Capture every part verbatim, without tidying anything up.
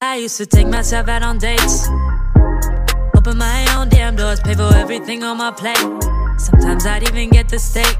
I used to take myself out on dates, open my own damn doors, pay for everything on my plate. Sometimes I'd even get the steak,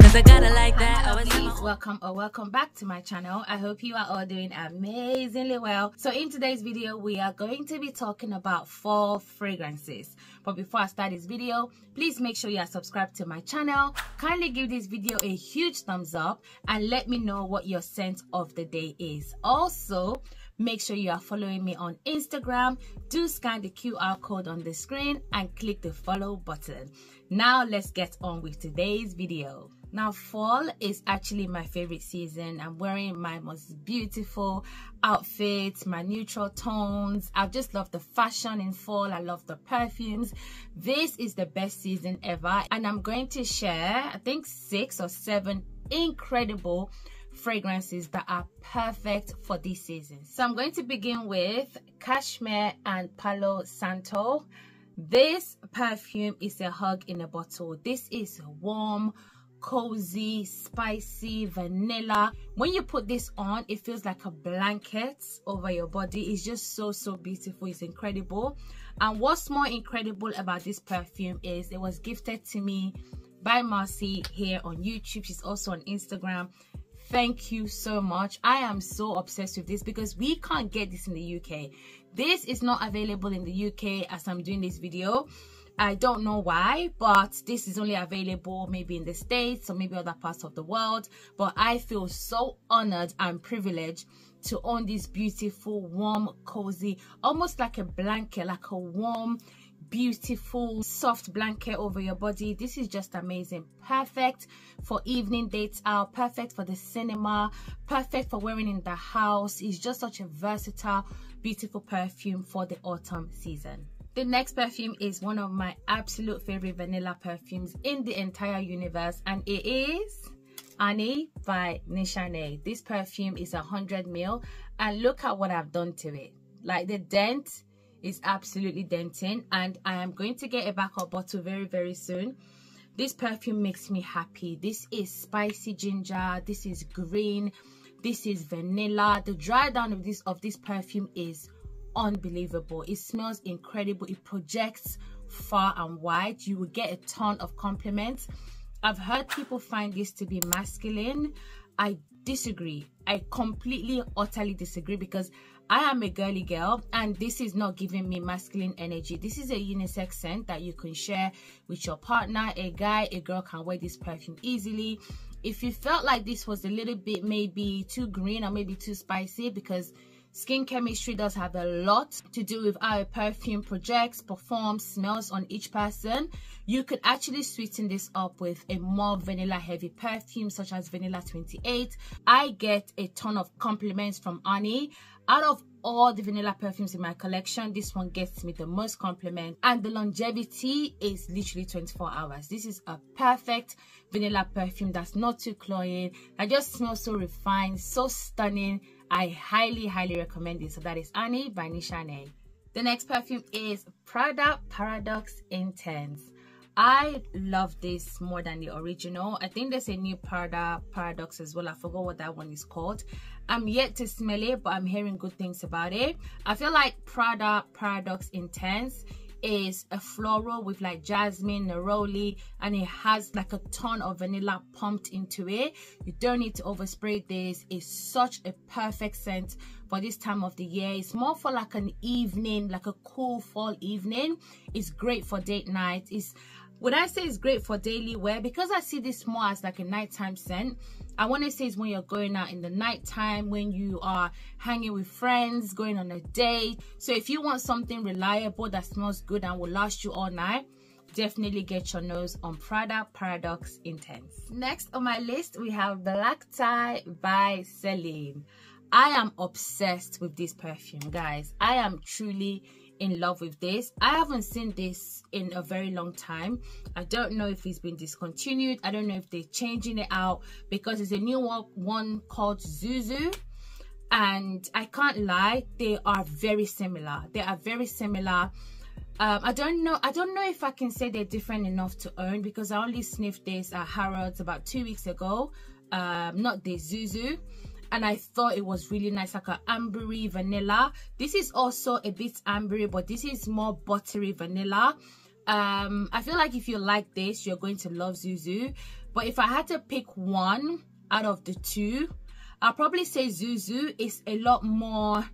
cause I gotta like that. Hi, lovely. Welcome or welcome back to my channel. I hope you are all doing amazingly well. So in today's video, we are going to be talking about fall fragrances. But before I start this video, please make sure you are subscribed to my channel. Kindly give this video a huge thumbs up and let me know what your scent of the day is. Also, make sure you are following me on Instagram. Do scan the Q R code on the screen and click the follow button. Now let's get on with today's video. Now, fall is actually my favorite season. I'm wearing my most beautiful outfits, my neutral tones. I just love the fashion in fall. I love the perfumes. This is the best season ever, and I'm going to share, I think, six or seven incredible fragrances that are perfect for this season. So I'm going to begin with Cashmere and Palo Santo. This perfume is a hug in a bottle. This is warm, cozy, spicy, vanilla. When you put this on, it feels like a blanket over your body. It's just so, so beautiful. It's incredible. And what's more incredible about this perfume is it was gifted to me by Marcy here on YouTube. She's also on Instagram. Thank you so much. I am so obsessed with this because we can't get this in the U K. This is not available in the U K as I'm doing this video. I don't know why, but this is only available maybe in the States or maybe other parts of the world. But I feel so honored and privileged to own this beautiful, warm, cozy, almost like a blanket, like a warm, beautiful, soft blanket over your body. This is just amazing. Perfect for evening dates out, perfect for the cinema, perfect for wearing in the house. It's just such a versatile, beautiful perfume for the autumn season. The next perfume is one of my absolute favorite vanilla perfumes in the entire universe, and it is Ani by Nishane. This perfume is one hundred mils, and look at what I've done to it. Like, the dent is absolutely denting, and I am going to get a backup bottle very very soon. This perfume makes me happy. This is spicy ginger, this is green, this is vanilla. The dry down of this of this perfume is unbelievable. It smells incredible. It projects far and wide. You will get a ton of compliments. I've heard people find this to be masculine. I disagree. I completely utterly disagree, because I am a girly girl and this is not giving me masculine energy. This is a unisex scent that you can share with your partner. A guy, a girl can wear this perfume easily. If you felt like this was a little bit maybe too green or maybe too spicy, because skin chemistry does have a lot to do with how a perfume projects, performs, smells on each person, you could actually sweeten this up with a more vanilla heavy perfume such as Vanilla twenty-eight. I get a ton of compliments from Ani. Out of all the vanilla perfumes in my collection, this one gets me the most compliment, and the longevity is literally twenty-four hours. This is a perfect vanilla perfume that's not too cloying, that just smells so refined, so stunning. I highly highly recommend this. So that is Ani by Nishane. The next perfume is Prada Paradoxe Intense. I love this more than the original. I think there's a new Prada Paradoxe as well. I forgot what that one is called. I'm yet to smell it, but I'm hearing good things about it. I feel like Prada Paradoxe Intense is a floral with like jasmine, neroli, and it has like a ton of vanilla pumped into it. You don't need to overspray this. It's such a perfect scent for this time of the year. It's more for like an evening, like a cool fall evening. It's great for date night. It's, when I say it's great for daily wear, because I see this more as like a nighttime scent, I want to say it's when you're going out in the nighttime, when you are hanging with friends, going on a date. So if you want something reliable that smells good and will last you all night, definitely get your nose on Prada Paradoxe Intense. Next on my list, we have Black Tie by Celine. I am obsessed with this perfume, guys. I am truly in love with this. I haven't seen this in a very long time. I don't know if it's been discontinued. I don't know if they're changing it out, because there's a new one called Zuzu, and I can't lie, they are very similar. They are very similar. Um, I don't know. I don't know if I can say they're different enough to own, because I only sniffed this at Harrods about two weeks ago. Um, not the Zuzu. and I thought it was really nice, like an ambery vanilla. This is also a bit ambery, but this is more buttery vanilla. um I feel like if you like this, you're going to love Zuzu, but if I had to pick one out of the two, I'll probably say Zuzu is a lot more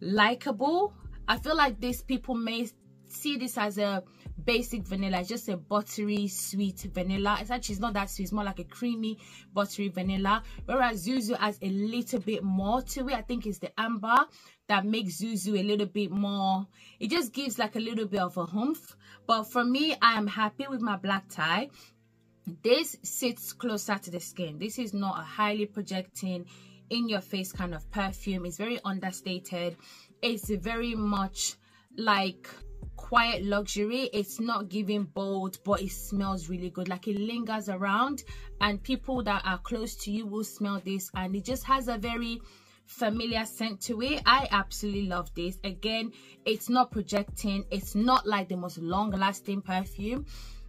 likable. I feel like this, people may see this as a basic vanilla. It's just a buttery sweet vanilla. It's actually, it's not that sweet, it's more like a creamy buttery vanilla, whereas Zuzu has a little bit more to it. I think it's the amber that makes Zuzu a little bit more, it just gives like a little bit of a humph. But for me, I am happy with my black tie. This sits closer to the skin. This is not a highly projecting in your face kind of perfume. It's very understated. It's very much like quiet luxury. It's not giving bold, but it smells really good. Like, it lingers around, and people that are close to you will smell this, and it just has a very familiar scent to it. I absolutely love this. Again, it's not projecting, it's not like the most long lasting perfume.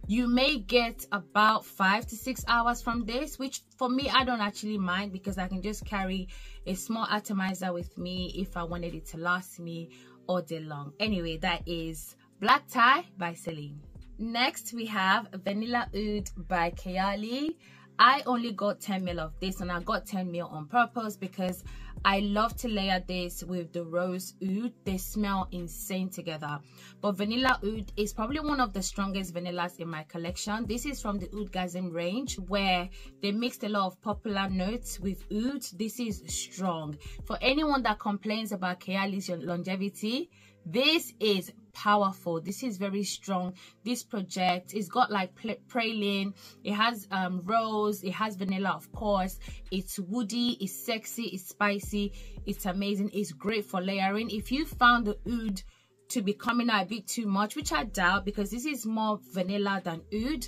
You may get about five to six hours from this, which for me, I don't actually mind, because I can just carry a small atomizer with me if I wanted it to last me all day long. Anyway, that is Black Tie by Celine. Next we have Vanilla Oud by Kayali. I only got ten mil of this, and I got ten mil on purpose because I love to layer this with the rose oud. They smell insane together. But vanilla oud is probably one of the strongest vanillas in my collection. This is from the Oudgasm range, where they mixed a lot of popular notes with oud. This is strong. For anyone that complains about Kayali's longevity, this is powerful. This is very strong. This project, it's got like praline, it has um rose, it has vanilla, of course. It's woody, it's sexy, it's spicy, it's amazing. It's great for layering. If you found the oud to be coming out a bit too much, which I doubt, because this is more vanilla than oud,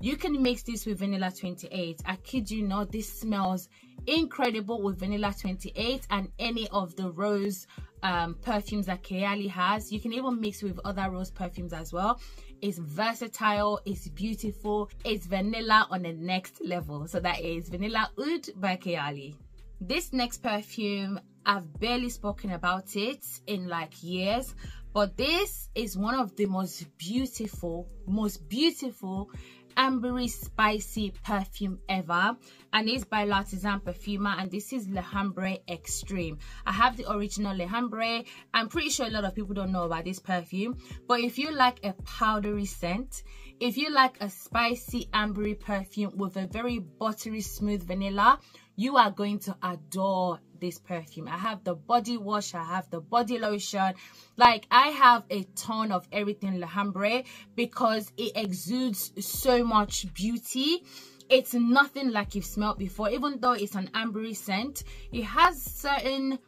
you can mix this with vanilla twenty-eight. I kid you not, this smells incredible with vanilla twenty-eight and any of the rose Um, perfumes that Kayali has. You can even mix with other rose perfumes as well. It's versatile, it's beautiful, it's vanilla on the next level. So that is Vanilla Oud by Kayali. This next perfume, I've barely spoken about it in like years, but this is one of the most beautiful, most beautiful ambery spicy perfume ever, and it's by L'Artisan Parfumeur, and this is L'Ambre Extrême. I have the original L'Ambre. I'm pretty sure a lot of people don't know about this perfume, but if you like a powdery scent, if you like a spicy ambery perfume with a very buttery smooth vanilla, you are going to adore this perfume. I have the body wash, I have the body lotion, like I have a ton of everything L'Ambre, because it exudes so much beauty. It's nothing like you've smelled before. Even though it's an ambery scent, it has certain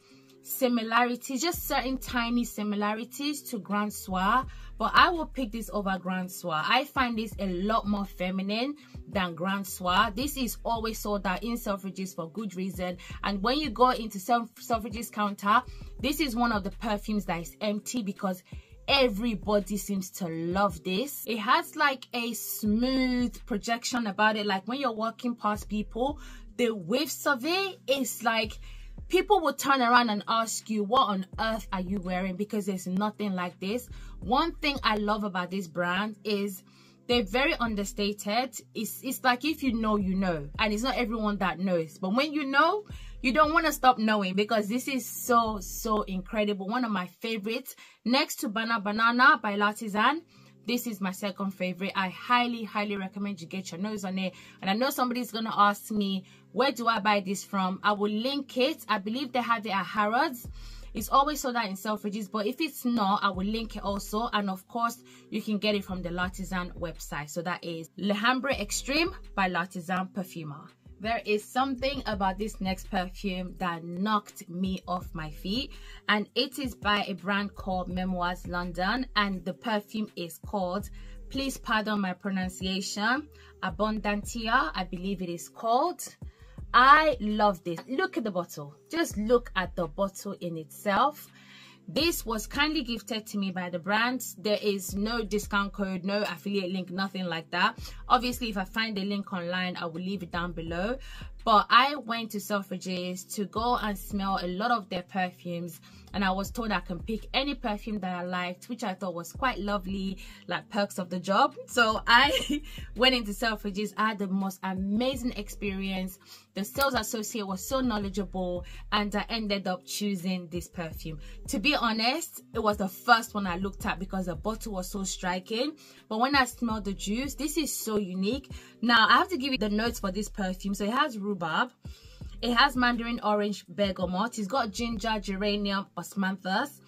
similarities, just certain tiny similarities to Grand Soir, but I will pick this over Grand Soir. I find this a lot more feminine than Grand Soir. This is always sold out in Selfridges for good reason, and when you go into Selfridges counter, this is one of the perfumes that is empty, because everybody seems to love this. It has like a smooth projection about it, like when you're walking past people, the whiffs of it is like, people will turn around and ask you, what on earth are you wearing? Because there's nothing like this. One thing I love about this brand is they're very understated. It's, it's like, if you know, you know. And it's not everyone that knows. But when you know, you don't want to stop knowing, because this is so, so incredible. One of my favorites. Next to Bana Banana by L'Artisan. This is my second favorite. I highly, highly recommend you get your nose on it. And I know somebody's going to ask me, where do I buy this from? I will link it. I believe they have it at Harrods. It's always sold out in Selfridges, but if it's not, I will link it also. And of course, you can get it from the L'Artisan website. So that is L'Ambre Extrême by L'Artisan Parfumeur. There is something about this next perfume that knocked me off my feet, and it is by a brand called Memoize London, and the perfume is called, please pardon my pronunciation, Abundantia, I believe it is called. I love this. Look at the bottle. Just look at the bottle in itself. This was kindly gifted to me by the brand. There is no discount code, no affiliate link, nothing like that. Obviously, if I find the link online, I will leave it down below. But I went to Selfridges to go and smell a lot of their perfumes, and I was told I can pick any perfume that I liked, which I thought was quite lovely, like perks of the job. So I went into Selfridges. I had the most amazing experience. The sales associate was so knowledgeable, and I ended up choosing this perfume. To be honest, it was the first one I looked at because the bottle was so striking. But when I smelled the juice, this is so unique. Now, I have to give you the notes for this perfume. So it has rhubarb, it has mandarin orange bergamot, it's got ginger, geranium, osmanthus,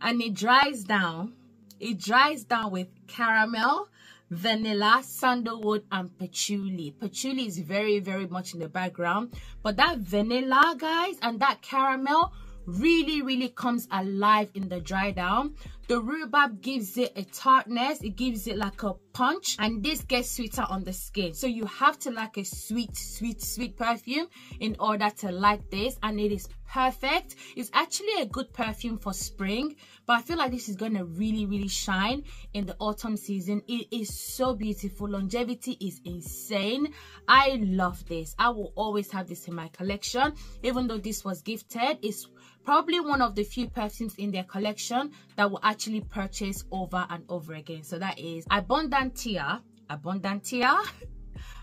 and it dries down. It dries down with caramel, vanilla, sandalwood, and patchouli. Patchouli is very, very much in the background, but that vanilla, guys, and that caramel really, really comes alive in the dry down. The rhubarb gives it a tartness, it gives it like a punch, and this gets sweeter on the skin. So you have to like a sweet, sweet, sweet perfume in order to like this, and it is perfect. It's actually a good perfume for spring, but I feel like this is going to really, really shine in the autumn season. It is so beautiful. Longevity is insane. I love this. I will always have this in my collection, even though this was gifted. It's probably one of the few perfumes in their collection that will actually purchase over and over again. So that is Abundantia, Abundantia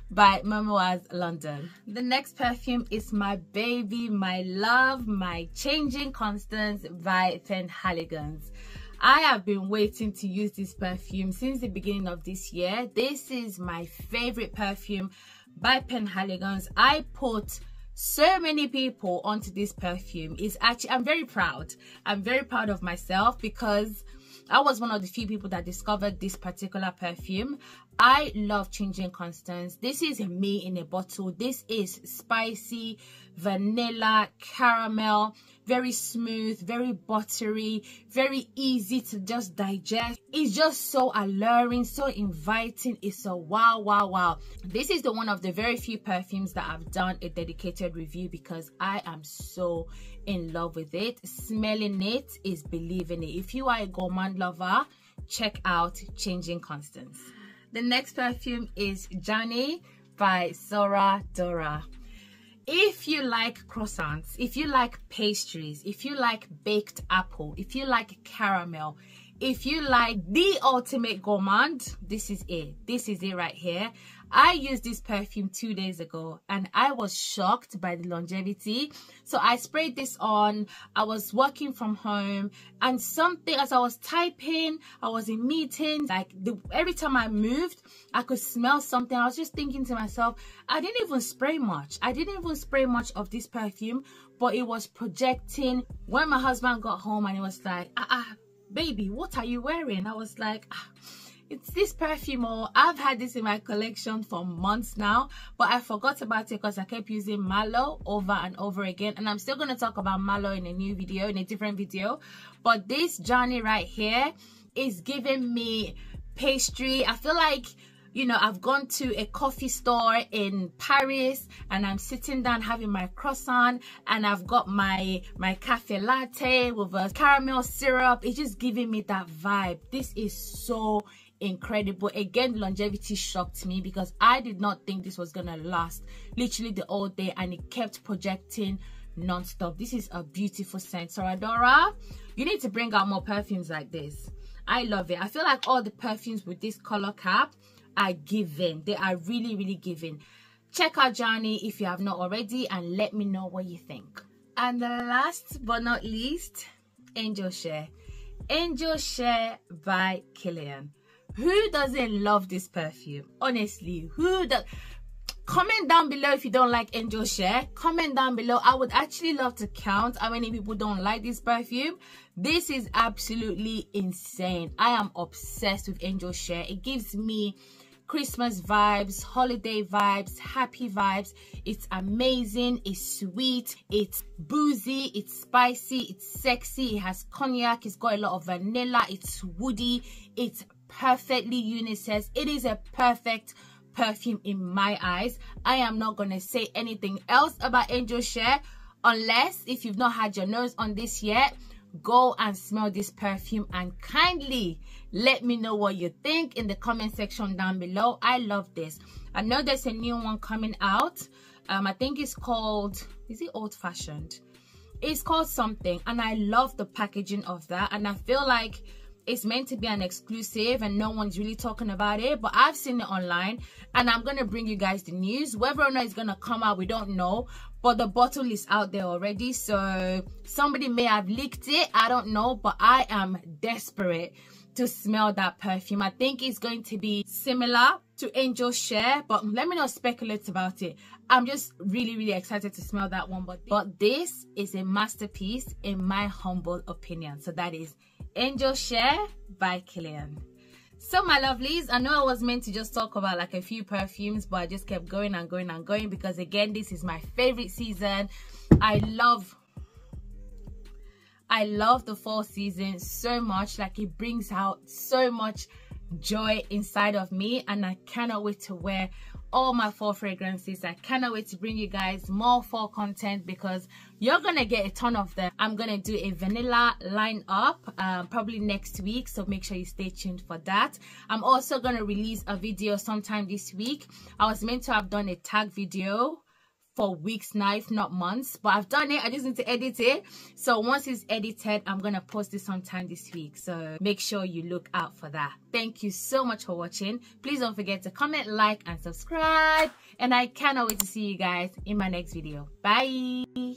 by Memoize London. The next perfume is my baby, my love, my Changing Constance by Penhaligon's. I have been waiting to use this perfume since the beginning of this year. This is my favorite perfume by Penhaligon's. I put so many people onto this perfume. It's actually, I'm very proud. I'm very proud of myself because I was one of the few people that discovered this particular perfume. I love Changing Constance. This is me in a bottle. This is spicy, vanilla, caramel, very smooth, very buttery, very easy to just digest. It's just so alluring, so inviting. It's a wow, wow, wow. This is the one of the very few perfumes that I've done a dedicated review because I am so in love with it. Smelling it is believing it. If you are a gourmand lover, check out Changing Constance. The next perfume is JanY by Sora Dora. If you like croissants, if you like pastries, if you like baked apple, if you like caramel, if you like the ultimate gourmand, this is it. This is it right here. I used this perfume two days ago and I was shocked by the longevity. So I sprayed this on. I was working from home and something, as I was typing, I was in meetings, like the, every time I moved, I could smell something. I was just thinking to myself, I didn't even spray much. I didn't even spray much of this perfume, but it was projecting. When my husband got home and he was like, ah, ah, baby, what are you wearing? I was like, ah. It's this perfume. Oh, I've had this in my collection for months now, but I forgot about it because I kept using Malo over and over again. And I'm still going to talk about Malo in a new video, in a different video. But this JanY right here is giving me pastry. I feel like, you know, I've gone to a coffee store in Paris and I'm sitting down having my croissant and I've got my, my cafe latte with a caramel syrup. It's just giving me that vibe. This is so incredible. Again, longevity shocked me because I did not think this was gonna last literally the whole day, and it kept projecting non-stop. This is a beautiful scent. Sora Dora, you need to bring out more perfumes like this. I love it. I feel like all the perfumes with this color cap are giving. They are really, really giving. Check out JanY if you have not already and let me know what you think. And the last but not least, Angel Share. Angel Share by Kilian. Who doesn't love this perfume? Honestly, who does? Comment down below if you don't like Angel Share. Comment down below. I would actually love to count how many people don't like this perfume. This is absolutely insane. I am obsessed with Angel Share. It gives me Christmas vibes, holiday vibes, happy vibes. It's amazing, it's sweet, it's boozy, it's spicy, it's sexy, it has cognac, it's got a lot of vanilla, it's woody, it's perfectly unisex. It is a perfect perfume in my eyes. I am not gonna say anything else about Angel Share, unless if you've not had your nose on this yet, go and smell this perfume and kindly let me know what you think in the comment section down below. I love this. I know there's a new one coming out um I think it's called, is it Old Fashioned? It's called something, and I love the packaging of that, and I feel like it's meant to be an exclusive and no one's really talking about it, but I've seen it online and I'm gonna bring you guys the news. Whether or not it's gonna come out, we don't know, but the bottle is out there already, so somebody may have leaked it, I don't know, but I am desperate to smell that perfume. I think it's going to be similar to Angel Share, but let me not speculate about it. I'm just really really excited to smell that one. But but this is a masterpiece in my humble opinion. So that is Angel Share by Kilian. So my lovelies, I know I was meant to just talk about like a few perfumes, but I just kept going and going and going because again, this is my favorite season. I love I love the fall season so much. Like, it brings out so much joy inside of me, and I cannot wait to wear all my fall fragrances. I cannot wait to bring you guys more fall content because you're gonna get a ton of them. I'm gonna do a vanilla line up um, probably next week, so make sure you stay tuned for that. I'm also gonna release a video sometime this week. I was meant to have done a tag video for weeks now, if not months, but I've done it. I just need to edit it, so once it's edited, I'm gonna post it sometime this week, so make sure you look out for that. Thank you so much for watching. Please don't forget to comment, like and subscribe, and I cannot wait to see you guys in my next video. Bye.